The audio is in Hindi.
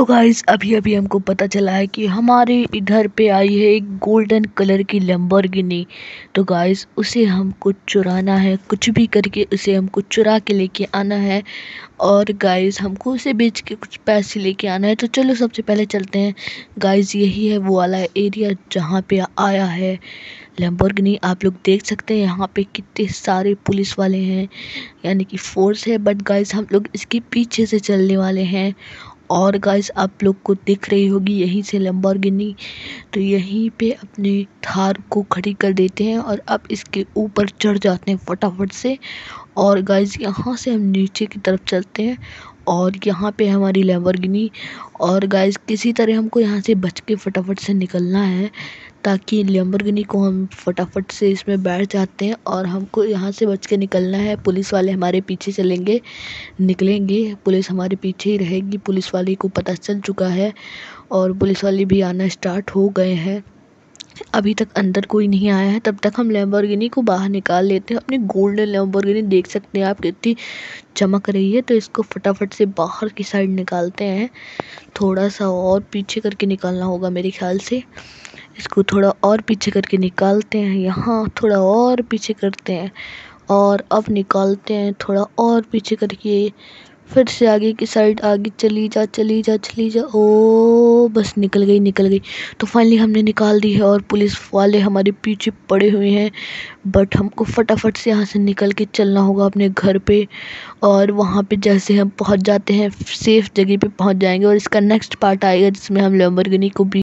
तो गाइस अभी अभी हमको पता चला है कि हमारे इधर पे आई है एक गोल्डन कलर की लैम्बोर्गिनी। तो गाइस उसे हमको चुराना है, कुछ भी करके उसे हमको चुरा के लेके आना है और गाइस हमको उसे बेच के कुछ पैसे लेके आना है। तो चलो सबसे पहले चलते हैं। गाइस यही है वो वाला एरिया जहाँ पे आया है लैम्बोर्गिनी। आप लोग देख सकते हैं यहाँ पे कितने सारे पुलिस वाले हैं, यानी कि फोर्स है। बट गाइस हम लोग इसके पीछे से चलने वाले हैं और गाइस आप लोग को दिख रही होगी यहीं से लैम्बोर्गिनी। तो यहीं पे अपने थार को खड़ी कर देते हैं और अब इसके ऊपर चढ़ जाते हैं फटाफट से। और गाइस यहाँ से हम नीचे की तरफ चलते हैं और यहाँ पे हमारी लैम्बोर्गिनी। और गाइस किसी तरह हमको यहाँ से बच के फटाफट से निकलना है ताकि लैम्बोर्गिनी को हम फटाफट से इसमें बैठ जाते हैं और हमको यहाँ से बच के निकलना है। पुलिस वाले हमारे पीछे चलेंगे, निकलेंगे, पुलिस हमारे पीछे ही रहेगी। पुलिस वाले को पता चल चुका है और पुलिस वाले भी आना स्टार्ट हो गए हैं। अभी तक अंदर कोई नहीं आया है, तब तक हम लैम्बोर्गिनी को बाहर निकाल लेते हैं। अपनी गोल्डन लैम्बोर्गिनी देख सकते हैं आप कितनी चमक रही है। तो इसको फटाफट से बाहर की साइड निकालते हैं, थोड़ा सा और पीछे करके निकालना होगा मेरे ख्याल से। इसको थोड़ा और पीछे करके निकालते हैं, यहाँ थोड़ा और पीछे करते हैं और अब निकालते हैं थोड़ा और पीछे करके, फिर से आगे की साइड, आगे चली जा चली जा चली जा। ओ बस निकल गई निकल गई। तो फाइनली हमने निकाल दी है और पुलिस वाले हमारे पीछे पड़े हुए हैं। बट हमको फटाफट से यहाँ से निकल के चलना होगा अपने घर पे और वहाँ पे जैसे हम पहुँच जाते हैं सेफ़ जगह पे पहुँच जाएंगे और इसका नेक्स्ट पार्ट आएगा जिसमें हम लैम्बोर्गिनी को भी